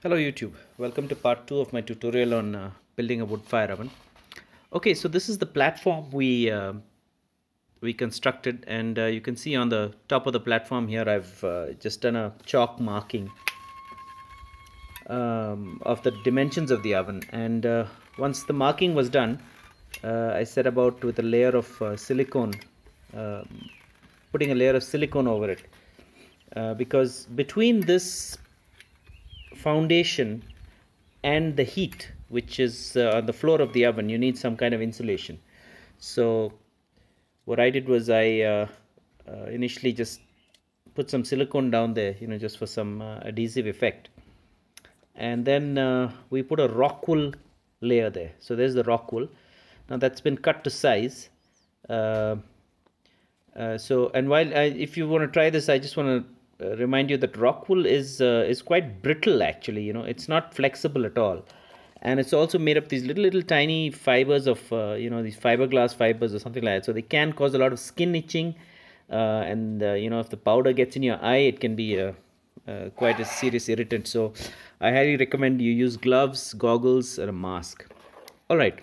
Hello YouTube, welcome to part 2 of my tutorial on building a wood fire oven. Okay, so this is the platform we constructed, and you can see on the top of the platform here I've just done a chalk marking of the dimensions of the oven. And once the marking was done, I set about with a layer of silicone, putting a layer of silicone over it, because between this foundation and the heat, which is on the floor of the oven, you need some kind of insulation. So what I did was I initially just put some silicone down there, you know, just for some adhesive effect, and then we put a rock wool layer there. So there's the rock wool. Now that's been cut to size. And while if you want to try this, I just want to remind you that rock wool is quite brittle actually, you know, it's not flexible at all, and it's also made of these little tiny fibers of you know, these fiberglass fibers or something like that, so they can cause a lot of skin itching, and you know, if the powder gets in your eye, it can be quite a serious irritant. So I highly recommend you use gloves, goggles, and a mask. All right,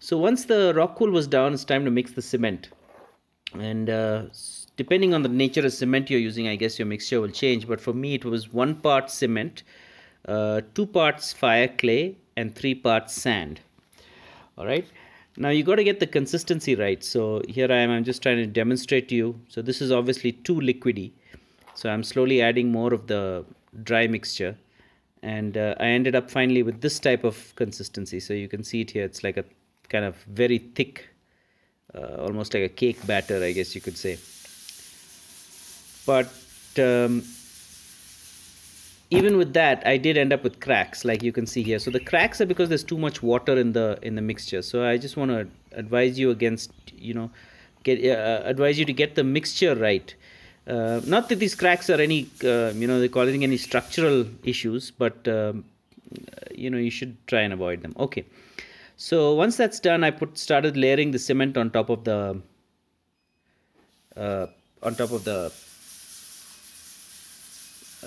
so once the rock wool was down, it's time to mix the cement. And depending on the nature of cement you're using, I guess your mixture will change, but for me it was 1 part cement, 2 parts fire clay, and 3 parts sand. All right, now you got to get the consistency right. So here I am, I'm just trying to demonstrate to you. So this is obviously too liquidy, so I'm slowly adding more of the dry mixture, and I ended up finally with this type of consistency. So you can see it here, it's like a kind of very thick, almost like a cake batter, I guess you could say. But even with that, I did end up with cracks, like you can see here. So the cracks are because there's too much water in the mixture. So I just want to advise you against, you know, advise you to get the mixture right. Not that these cracks are any, you know, they're causing any structural issues, but you know, you should try and avoid them. Okay. So once that's done, I started layering the cement on top of the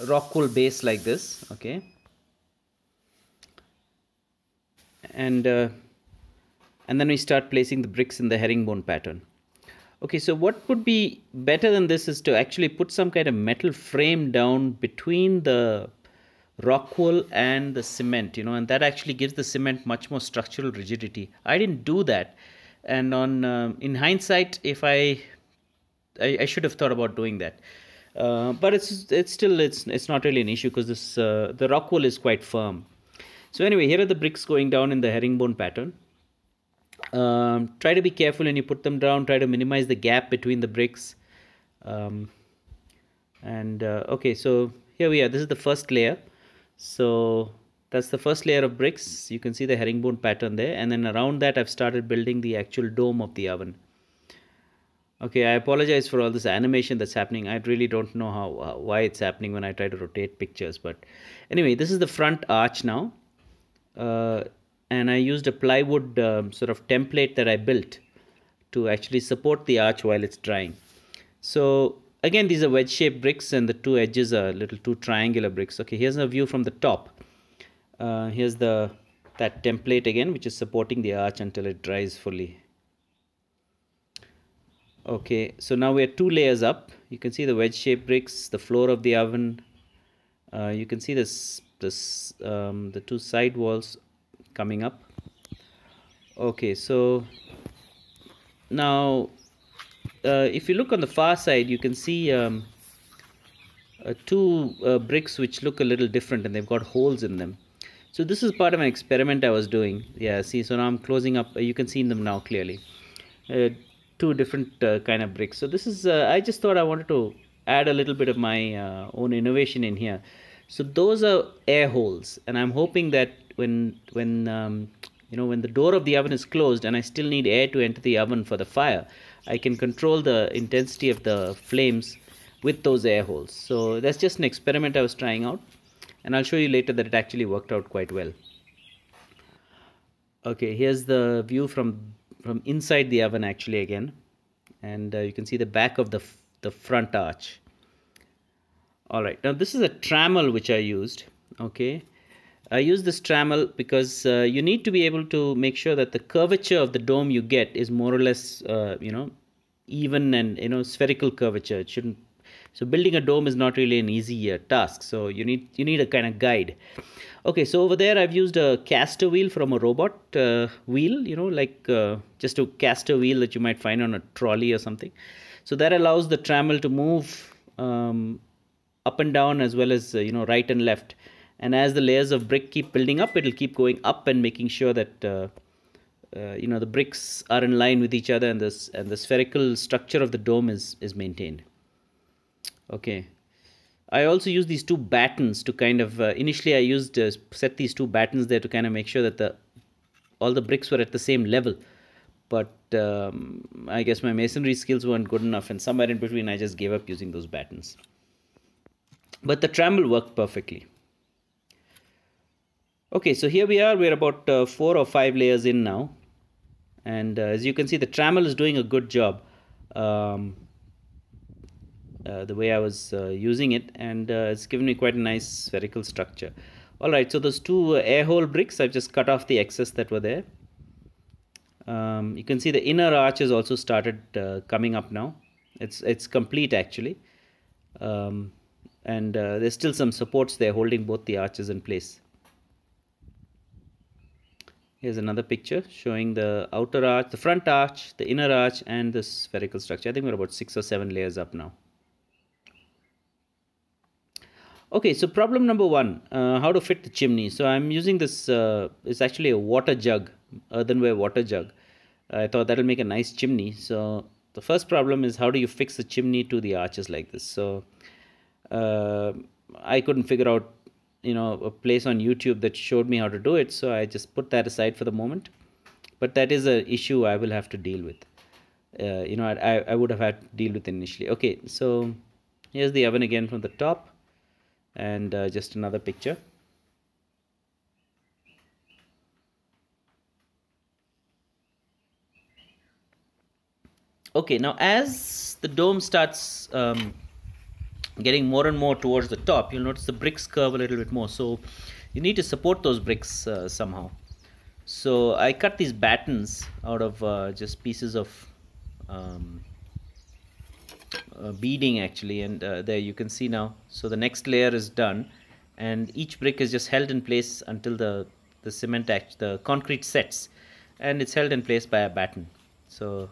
rock wool base like this. Okay, and then we start placing the bricks in the herringbone pattern. Okay, so what would be better than this is to actually put some kind of metal frame down between the rock wool and the cement, you know, and that actually gives the cement much more structural rigidity. I didn't do that, and on in hindsight, if I should have thought about doing that, but it's not really an issue, because this the rock wool is quite firm. So anyway, here are the bricks going down in the herringbone pattern. Try to be careful when you put them down. Try to minimize the gap between the bricks. Okay, so here we are. This is the first layer. So that's the first layer of bricks. You can see the herringbone pattern there, and then around that I've started building the actual dome of the oven. Okay, I apologize for all this animation that's happening. I really don't know why it's happening when I try to rotate pictures, but anyway, this is the front arch now, and I used a plywood sort of template that I built to actually support the arch while it's drying. So again, these are wedge-shaped bricks, and the 2 edges are little 2 triangular bricks. Okay, here's a view from the top. Here's that template again, which is supporting the arch until it dries fully. Okay, so now we are 2 layers up. You can see the wedge-shaped bricks, the floor of the oven. You can see the 2 side walls coming up. Okay, so now, if you look on the far side, you can see 2 bricks which look a little different, and they've got holes in them. So this is part of an experiment I was doing. Yeah, see, so now I'm closing up. You can see them now clearly. 2 different kind of bricks. So this is, I just thought I wanted to add a little bit of my own innovation in here. So those are air holes, and I'm hoping that when the door of the oven is closed and I still need air to enter the oven for the fire, I can control the intensity of the flames with those air holes. So that's just an experiment I was trying out, and I'll show you later that it actually worked out quite well. Okay, here's the view from inside the oven actually again, and you can see the back of the front arch. All right, now this is a trammel which I used. Okay, I use this trammel because you need to be able to make sure that the curvature of the dome you get is more or less, even and, spherical curvature. It shouldn't. So building a dome is not really an easy task. So you need a kind of guide. Okay, so over there I've used a caster wheel from a robot wheel, like just a caster wheel that you might find on a trolley or something. So that allows the trammel to move up and down, as well as, right and left. And as the layers of brick keep building up, it'll keep going up and making sure that, the bricks are in line with each other, and the spherical structure of the dome is maintained. Okay. I also use these two battens to kind of, initially I used, set these two battens there to kind of make sure that all the bricks were at the same level. But I guess my masonry skills weren't good enough, and somewhere in between I just gave up using those battens. But the trammel worked perfectly. Okay, so here we are, we're about 4 or 5 layers in now. And as you can see, the trammel is doing a good job. The way I was using it, and it's given me quite a nice spherical structure. Alright, so those two air hole bricks, I've just cut off the excess that were there. You can see the inner arch has also started coming up now. It's complete, actually. And there's still some supports there holding both the arches in place. Here's another picture showing the outer arch, the front arch, the inner arch, and the spherical structure. I think we're about 6 or 7 layers up now. Okay, so problem number 1, how to fit the chimney. So I'm using this, it's actually a water jug, earthenware water jug. I thought that'll make a nice chimney. So the first problem is, how do you fix the chimney to the arches like this? So I couldn't figure out, a place on YouTube that showed me how to do it. So I just put that aside for the moment. But that is an issue I will have to deal with. I would have had to deal with initially. Okay, so here's the oven again from the top. And just another picture. Okay, now as the dome starts getting more and more towards the top, you'll notice the bricks curve a little bit more. So you need to support those bricks somehow. So I cut these battens out of just pieces of beading, actually, and there you can see now. So the next layer is done, and each brick is just held in place until the concrete sets, and it's held in place by a batten. So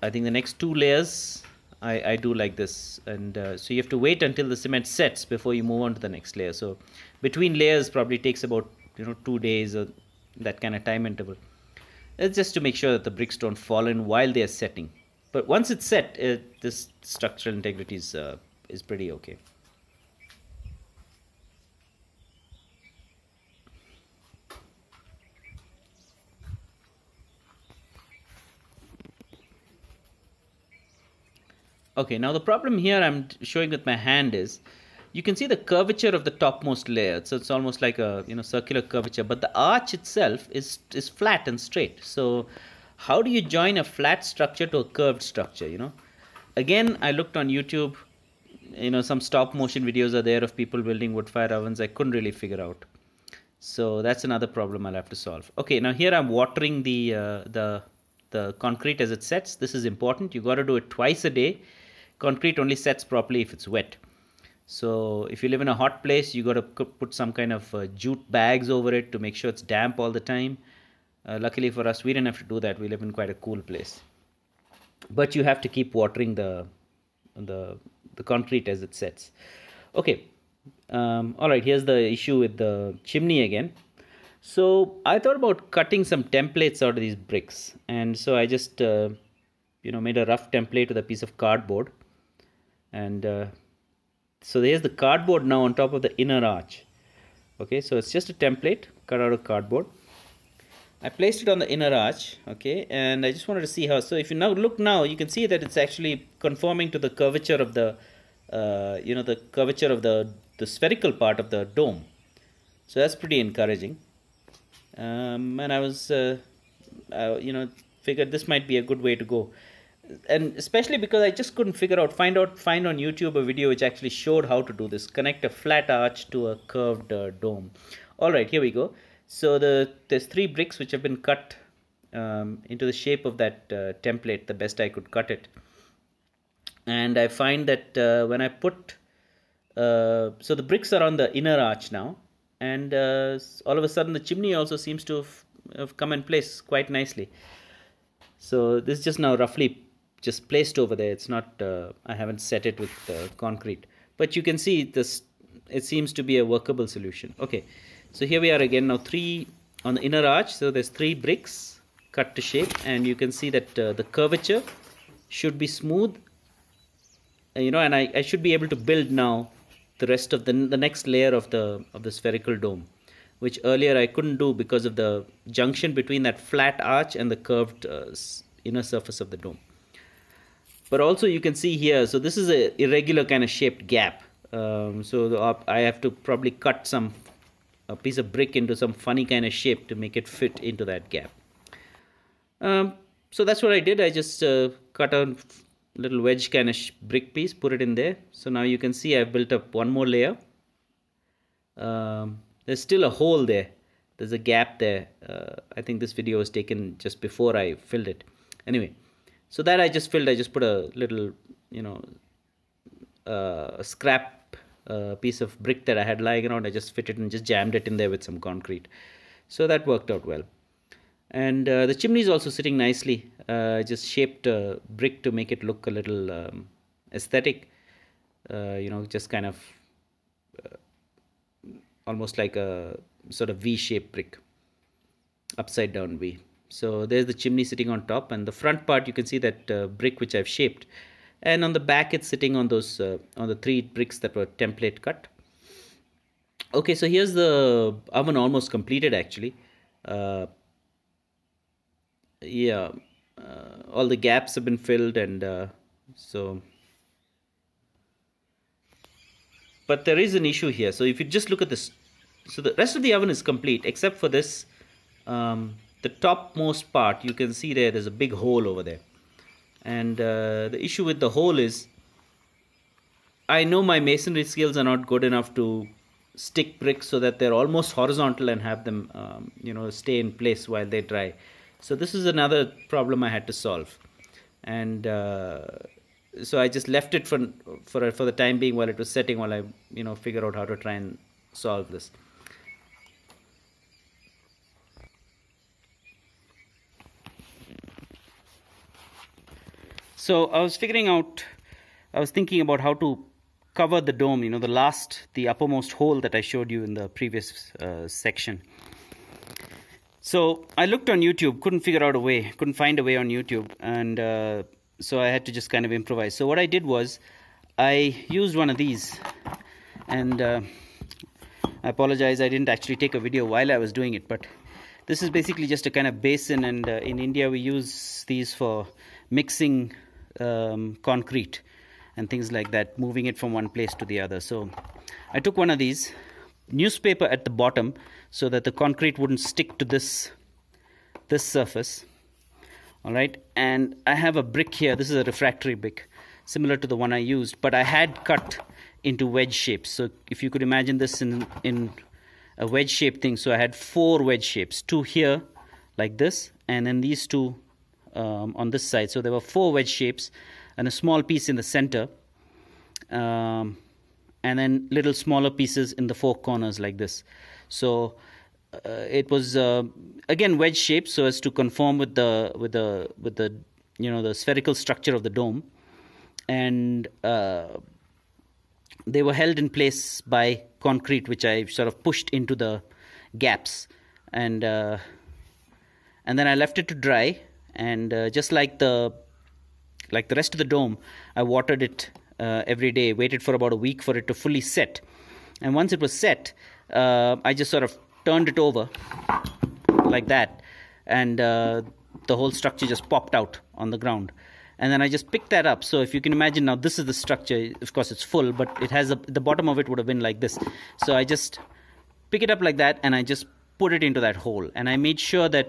I think the next 2 layers I do like this, and so you have to wait until the cement sets before you move on to the next layer. So between layers probably takes about 2 days or that kind of time interval. It's just to make sure that the bricks don't fall in while they are setting. But once it's set, this structural integrity is pretty okay. Okay, now the problem here I'm showing with my hand is, you can see the curvature of the topmost layer. So it's almost like a circular curvature, but the arch itself is flat and straight. So how do you join a flat structure to a curved structure, Again, I looked on YouTube, some stop motion videos are there of people building wood fire ovens. I couldn't really figure out. So that's another problem I'll have to solve. Okay, now here I'm watering the concrete as it sets. This is important. You got to do it twice a day. Concrete only sets properly if it's wet. So if you live in a hot place, you got to put some kind of jute bags over it to make sure it's damp all the time. Luckily for us, we didn't have to do that. We live in quite a cool place. But you have to keep watering the concrete as it sets. Okay. All right, here's the issue with the chimney again. So I thought about cutting some templates out of these bricks. And so I just, made a rough template with a piece of cardboard. And so there's the cardboard now on top of the inner arch. Okay, so it's just a template cut out of cardboard. I placed it on the inner arch, okay, and I just wanted to see how. So if you now look now, you can see that it's actually conforming to the curvature of the curvature of the spherical part of the dome. So that's pretty encouraging. And I figured this might be a good way to go. and especially because I just couldn't figure out, find on YouTube a video which actually showed how to do this. Connect a flat arch to a curved dome. All right, here we go. So there's three bricks which have been cut into the shape of that template, the best I could cut it. And I find that when I put, so the bricks are on the inner arch now, and all of a sudden the chimney also seems to have come in place quite nicely. So this is just now roughly just placed over there. It's not, I haven't set it with concrete, but you can see this, it seems to be a workable solution. Okay, so here we are again now, three on the inner arch. So there's three bricks cut to shape, and you can see that the curvature should be smooth, you know, and I should be able to build now the rest of the next layer of the spherical dome, which earlier I couldn't do because of the junction between that flat arch and the curved inner surface of the dome. But also you can see here, so this is an irregular kind of shaped gap. So I have to probably cut a piece of brick into some funny kind of shape to make it fit into that gap. So that's what I did. I just cut a little wedge kind of brick piece, put it in there. So now you can see I've built up one more layer. There's still a hole there. There's a gap there. I think this video was taken just before I filled it. Anyway, so that I just filled. I just put a little, you know, a scrap piece of brick that I had lying around. I just fit it and just jammed it in there with some concrete. So that worked out well. And the chimney is also sitting nicely. I just shaped a brick to make it look a little aesthetic. You know, just kind of almost like a sort of V-shaped brick, upside down V. So there's the chimney sitting on top, and the front part you can see that brick which I've shaped, and on the back it's sitting on those on the three bricks that were template cut. Okay, so here's the oven almost completed actually. All the gaps have been filled, and so, but there is an issue here. So if you just look at this, so the rest of the oven is complete except for this, the topmost part, you can see there's a big hole over there. And the issue with the hole is, I know my masonry skills are not good enough to stick bricks so that they're almost horizontal and have them, you know, stay in place while they dry. So this is another problem I had to solve. And so I just left it for the time being while it was setting, while I, you know, figure out how to try and solve this. So I was figuring out, I was thinking about how to cover the dome, you know, the uppermost hole that I showed you in the previous section. So I looked on YouTube, couldn't find a way on YouTube, and so I had to just kind of improvise. So what I did was, I used one of these, and I apologize, I didn't actually take a video while I was doing it, but this is basically just a kind of basin, and in India we use these for mixing concrete and things like that, moving it from one place to the other. So I took one of these, newspaper at the bottom so that the concrete wouldn't stick to this surface. All right, and I have a brick here. This is a refractory brick, similar to the one I used, but I had cut into wedge shapes. So if you could imagine this in a wedge shape thing, so I had four wedge shapes, two here like this, and then these two on this side. So there were four wedge shapes and a small piece in the center, and then little smaller pieces in the four corners like this. So it was again wedge shaped so as to conform with the you know, the spherical structure of the dome, and they were held in place by concrete which I sort of pushed into the gaps, and then I left it to dry, and just like the rest of the dome, I watered it every day, waited for about a week for it to fully set. And once it was set, I just sort of turned it over like that, and the whole structure just popped out on the ground. And then I just picked that up. So if you can imagine now, this is the structure. Of course, it's full, but it has the bottom of it would have been like this. So I just pick it up like that, and I just put it into that hole, and I made sure that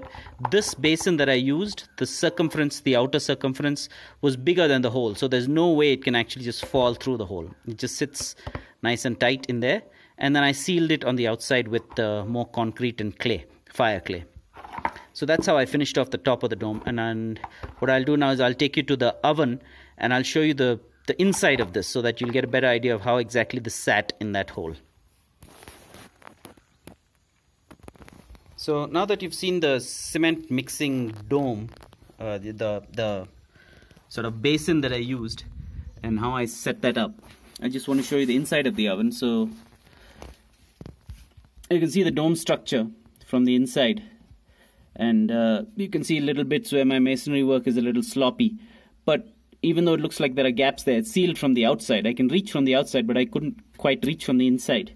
this basin that I used, the circumference, the outer circumference, was bigger than the hole, so there's no way it can actually just fall through the hole. It just sits nice and tight in there, and then I sealed it on the outside with more concrete and clay, fire clay. So that's how I finished off the top of the dome, and what I'll do now is I'll take you to the oven and I'll show you the inside of this so that you'll get a better idea of how exactly this sat in that hole. So now that you've seen the cement mixing dome, the sort of basin that I used and how I set that up, I just want to show you the inside of the oven. So you can see the dome structure from the inside, and you can see little bits where my masonry work is a little sloppy, but even though it looks like there are gaps there, it's sealed from the outside. I can reach from the outside, but I couldn't quite reach from the inside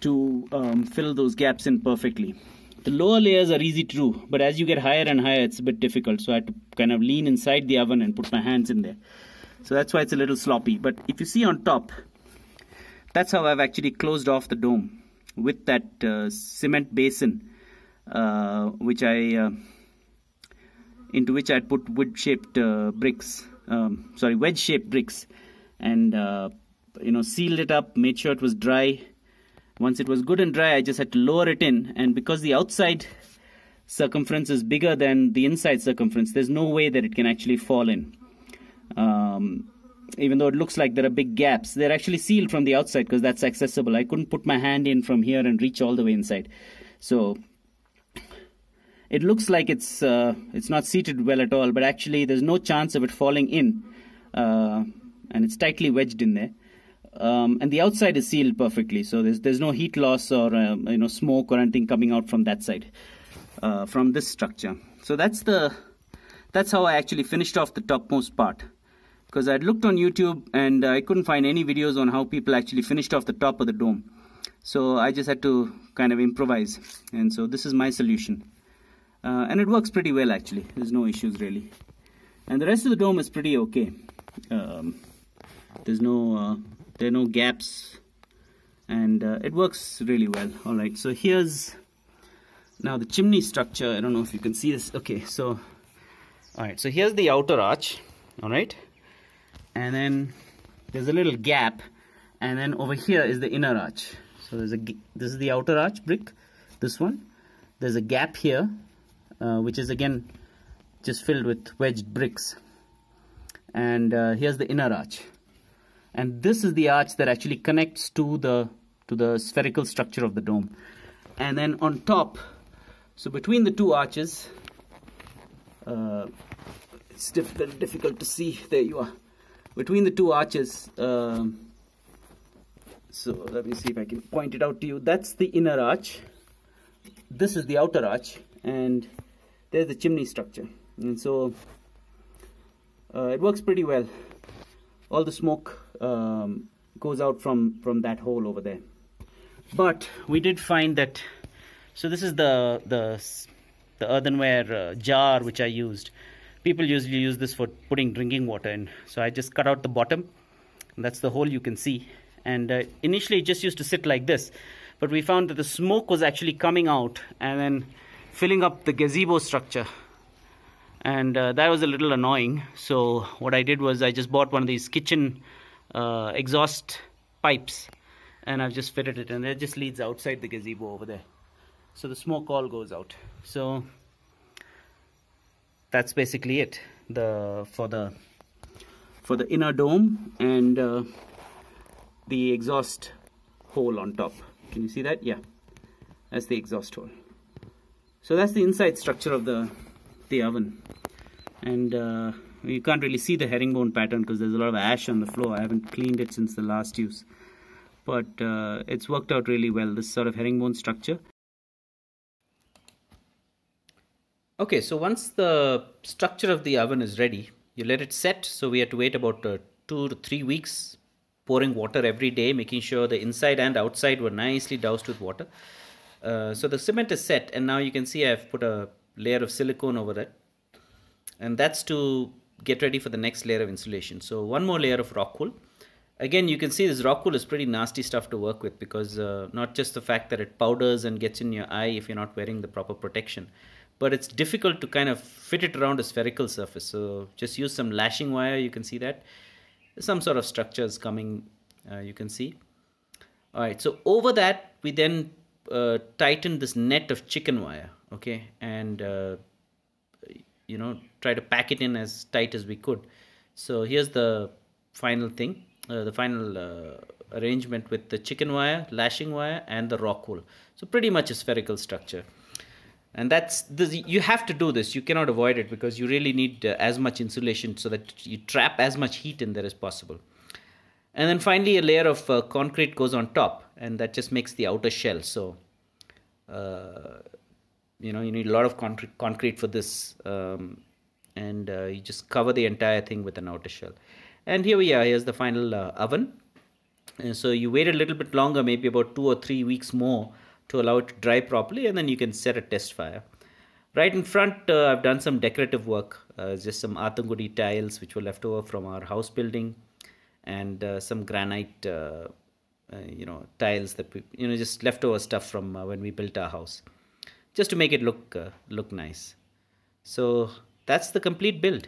to fill those gaps in perfectly. The lower layers are easy to do, but as you get higher and higher, it's a bit difficult. So I had to kind of lean inside the oven and put my hands in there. So that's why it's a little sloppy. But if you see on top, that's how I've actually closed off the dome with that cement basin, into which I put wood-shaped bricks. Sorry, wedge-shaped bricks, and sealed it up, made sure it was dry. Once it was good and dry, I just had to lower it in, and because the outside circumference is bigger than the inside circumference, there's no way that it can actually fall in. Even though it looks like there are big gaps, they're actually sealed from the outside because that's accessible. I couldn't put my hand in from here and reach all the way inside. So it looks like it's not seated well at all, but actually there's no chance of it falling in, and it's tightly wedged in there. And the outside is sealed perfectly, so there's no heat loss or smoke or anything coming out from that side, from this structure. So that's how I actually finished off the topmost part, because I'd looked on YouTube and I couldn't find any videos on how people actually finished off the top of the dome. So I just had to kind of improvise, and so this is my solution. And it works pretty well actually, there's no issues really. And the rest of the dome is pretty okay. There are no gaps, and it works really well. Alright, so here's now the chimney structure. I don't know if you can see this. Okay, so alright, so here's the outer arch, alright, and then there's a little gap, and then over here is the inner arch. So this is the outer arch brick, this one. There's a gap here, which is again just filled with wedged bricks, and here's the inner arch, and this is the arch that actually connects to the spherical structure of the dome. And then on top, so between the two arches, it's difficult to see, there you are, between the two arches, so let me see if I can point it out to you. That's the inner arch, this is the outer arch, and there's the chimney structure. And so it works pretty well. All the smoke goes out from that hole over there. But we did find that, so this is the earthenware jar which I used. People usually use this for putting drinking water in. So I just cut out the bottom, and that's the hole you can see. And initially it just used to sit like this, but we found that the smoke was actually coming out and then filling up the gazebo structure, and that was a little annoying. So what I did was I just bought one of these kitchen exhaust pipes, and I've just fitted it, and it just leads outside the gazebo over there, so the smoke all goes out. So that's basically it for the inner dome and the exhaust hole on top. Can you see that? Yeah, that's the exhaust hole. So that's the inside structure of the oven, and you can't really see the herringbone pattern because there's a lot of ash on the floor. I haven't cleaned it since the last use, but it's worked out really well, this sort of herringbone structure. Okay, so once the structure of the oven is ready, you let it set. So we had to wait about 2 to 3 weeks, pouring water every day, making sure the inside and outside were nicely doused with water. So the cement is set, and now you can see I've put a layer of silicone over it, and that's to get ready for the next layer of insulation. So one more layer of rock wool, Again, you can see this rock wool is pretty nasty stuff to work with, because not just the fact that it powders and gets in your eye if you're not wearing the proper protection, but it's difficult to kind of fit it around a spherical surface. So just use some lashing wire. You can see that some sort of structures coming, you can see. All right, so over that we then tighten this net of chicken wire, okay, and you know, try to pack it in as tight as we could. So here's the final thing, the final arrangement with the chicken wire, lashing wire, and the rock wool. So pretty much a spherical structure. And that's this, you have to do this, you cannot avoid it, because you really need as much insulation so that you trap as much heat in there as possible. And then finally a layer of concrete goes on top, and that just makes the outer shell. So you know, you need a lot of concrete for this, and you just cover the entire thing with an outer shell. And here we are, here's the final oven. And so you wait a little bit longer, maybe about 2 or 3 weeks more, to allow it to dry properly, and then you can set a test fire. Right in front, I've done some decorative work, just some Athangudi tiles which were left over from our house building, and some granite, you know, tiles that we, you know, just leftover stuff from when we built our house, just to make it look nice. So that's the complete build.